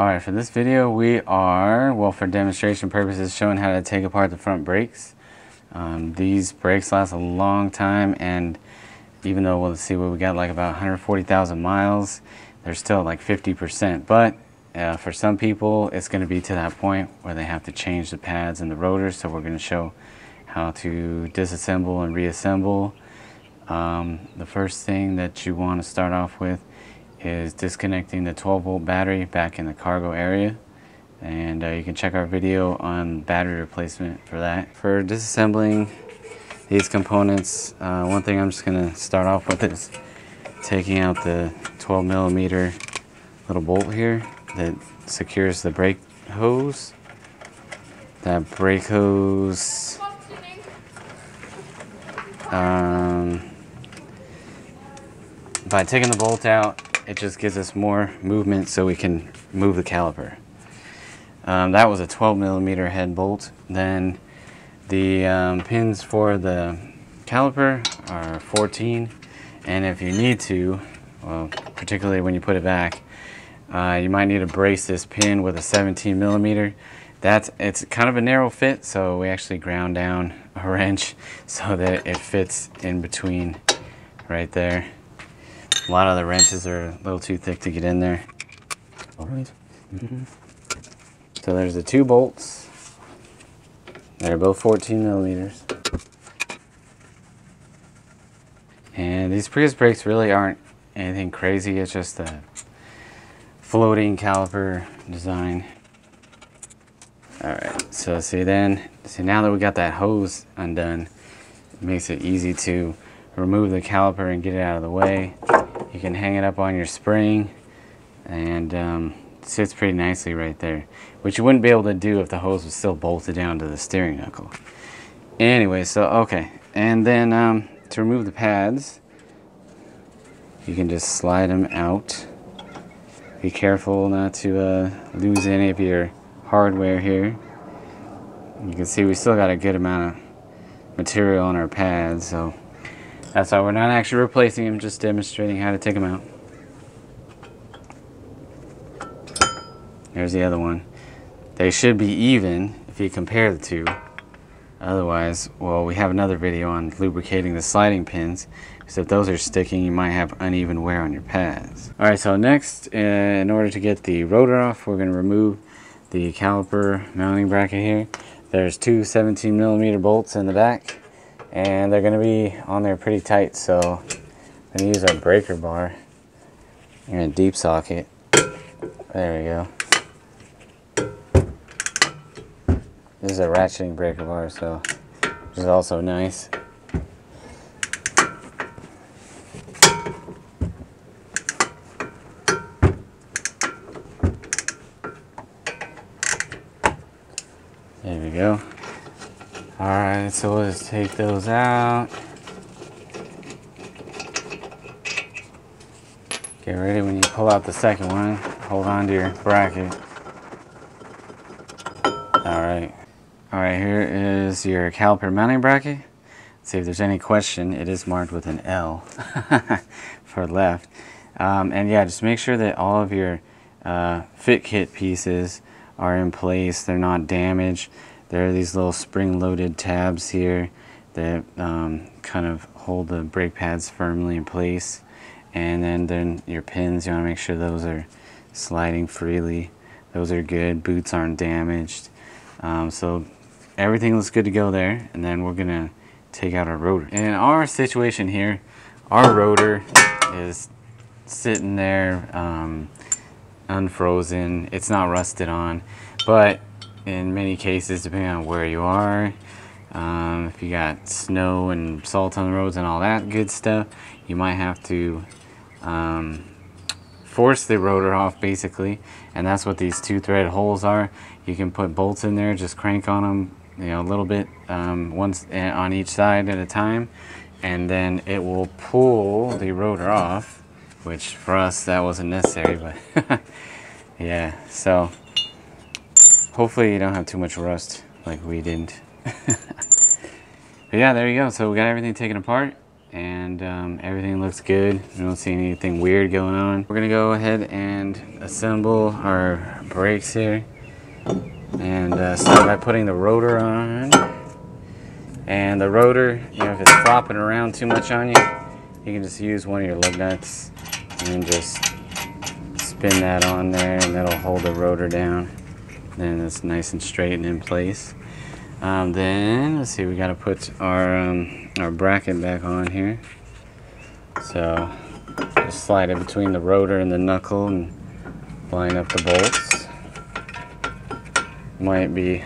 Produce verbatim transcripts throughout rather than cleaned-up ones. Alright, for this video we are, well, for demonstration purposes, showing how to take apart the front brakes. Um, these brakes last a long time, and even though we'll see what we got, like about one hundred forty thousand miles, they're still like fifty percent. But uh, for some people, it's going to be to that point where they have to change the pads and the rotors, so we're going to show how to disassemble and reassemble. Um, the first thing that you want to start off with is disconnecting the twelve volt battery back in the cargo area, and uh, you can check our video on battery replacement for that. For disassembling these components, uh, one thing I'm just going to start off with is taking out the twelve millimeter little bolt here that secures the brake hose. That brake hose um, by taking the bolt out, it just gives us more movement so we can move the caliper. Um, that was a twelve millimeter head bolt. Then the um, pins for the caliper are fourteen, and if you need to, well, particularly when you put it back, uh, you might need to brace this pin with a seventeen millimeter. That's it's kind of a narrow fit, so we actually ground down a wrench so that it fits in between right there. A lot of the wrenches are a little too thick to get in there. All right. Mm-hmm. So there's the two bolts. They're both fourteen millimeters. And these Prius brakes really aren't anything crazy. It's just a floating caliper design. All right. So see then, see now that we got that hose undone, it makes it easy to remove the caliper and get it out of the way. You can hang it up on your spring, and um, it sits pretty nicely right there, which you wouldn't be able to do if the hose was still bolted down to the steering knuckle. Anyway, so okay, and then um, to remove the pads, you can just slide them out. Be careful not to uh, lose any of your hardware here. You can see we still got a good amount of material on our pads, so that's why we're not actually replacing them, just demonstrating how to take them out. There's the other one. They should be even if you compare the two. Otherwise, well, we have another video on lubricating the sliding pins, because if those are sticking, you might have uneven wear on your pads. All right, so next, in order to get the rotor off, we're going to remove the caliper mounting bracket here. There's two seventeen millimeter bolts in the back, and they're going to be on there pretty tight, so I'm going to use our breaker bar. I'm going to deep socket. There we go. This is a ratcheting breaker bar, so which is also nice. There we go. All right, so we'll just take those out. Get ready when you pull out the second one. Hold on to your bracket. All right. All right, here is your caliper mounting bracket. Let's see if there's any question. It is marked with an L for left. Um, and yeah, just make sure that all of your uh, fit kit pieces are in place. They're not damaged. There are these little spring-loaded tabs here that um, kind of hold the brake pads firmly in place. And then, then your pins, you want to make sure those are sliding freely. Those are good. Boots aren't damaged. Um, so everything looks good to go there. And then we're going to take out our rotor. In our situation here, our rotor is sitting there um, unfrozen. It's not rusted on. But in many cases, depending on where you are, um, if you got snow and salt on the roads and all that good stuff, you might have to um, force the rotor off, basically, and that's what these two thread holes are. You can put bolts in there, just crank on them, you know, a little bit, um, once on each side at a time, and then it will pull the rotor off, which for us that wasn't necessary, but yeah, so hopefully you don't have too much rust like we didn't. But yeah, there you go. So we got everything taken apart. and um, everything looks good. We don't see anything weird going on. We're gonna go ahead and assemble our brakes here, and uh, start by putting the rotor on. And the rotor, you know, if it's flopping around too much on you, you can just use one of your lug nuts and just spin that on there, and that'll hold the rotor down. Then it's nice and straight and in place. Um, then let's see, we got to put our um, our bracket back on here. So just slide it between the rotor and the knuckle and line up the bolts. Might be.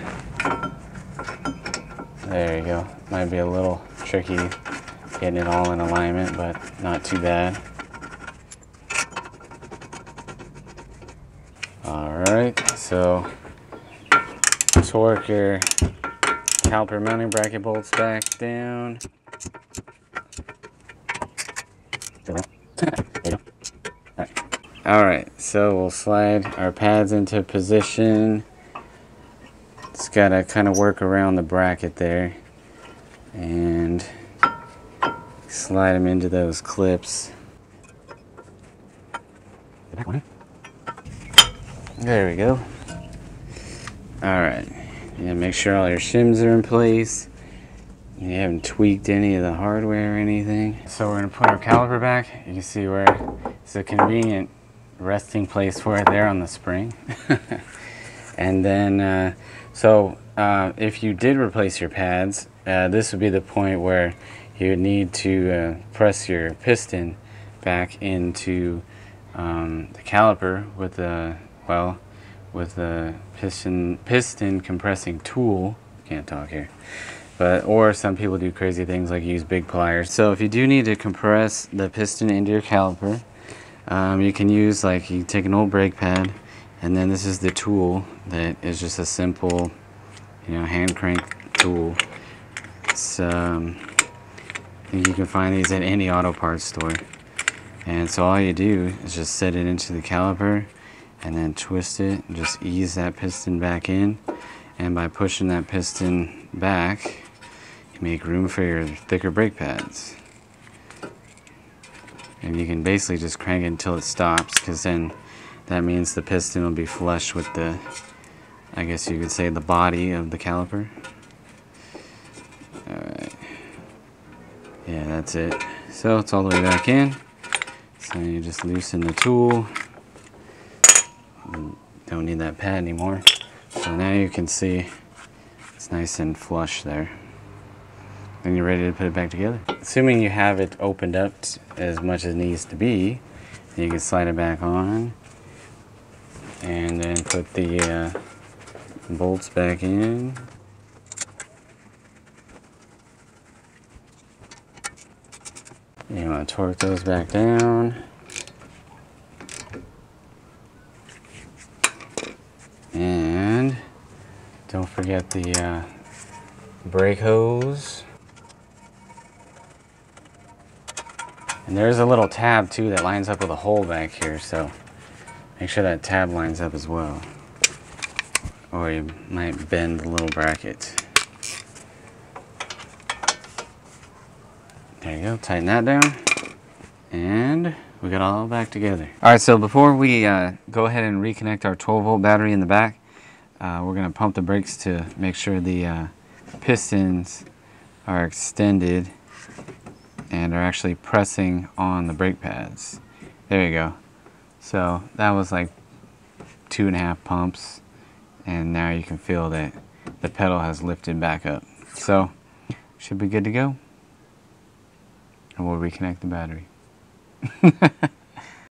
There you go. Might be a little tricky getting it all in alignment, but not too bad. Alright, so torque your caliper mounting bracket bolts back down. Alright, so we'll slide our pads into position. Just gotta kind of work around the bracket there and slide them into those clips. There we go. Alright, yeah, make sure all your shims are in place. You haven't tweaked any of the hardware or anything. So we're gonna put our caliper back. You can see where it's a convenient resting place for it there on the spring. And then, uh, so uh, if you did replace your pads, uh, this would be the point where you would need to uh, press your piston back into um, the caliper with the, well, with the piston piston compressing tool. Can't talk here. But, or some people do crazy things like use big pliers. So if you do need to compress the piston into your caliper, um, you can use, like, you take an old brake pad. And then this is the tool that is just a simple, you know, hand crank tool. It's, um, I think you can find these at any auto parts store. And so all you do is just set it into the caliper and then twist it and just ease that piston back in. And by pushing that piston back, you make room for your thicker brake pads. And you can basically just crank it until it stops, because then that means the piston will be flush with the, I guess you could say, the body of the caliper. Alright. Yeah, that's it. So it's all the way back in. So you just loosen the tool. Don't need that pad anymore. So now you can see it's nice and flush there. Then you're ready to put it back together. Assuming you have it opened up as much as it needs to be, you can slide it back on. And then put the uh, bolts back in. You want to torque those back down. And don't forget the uh, brake hose. And there's a little tab too that lines up with a hole back here, so make sure that tab lines up as well, or you might bend the little bracket. There you go, tighten that down, and we got all back together. All right, so before we uh, go ahead and reconnect our twelve volt battery in the back, uh, we're gonna pump the brakes to make sure the uh, pistons are extended and are actually pressing on the brake pads. There you go. So that was like two and a half pumps, and now you can feel that the pedal has lifted back up. So should be good to go, and we'll reconnect the battery.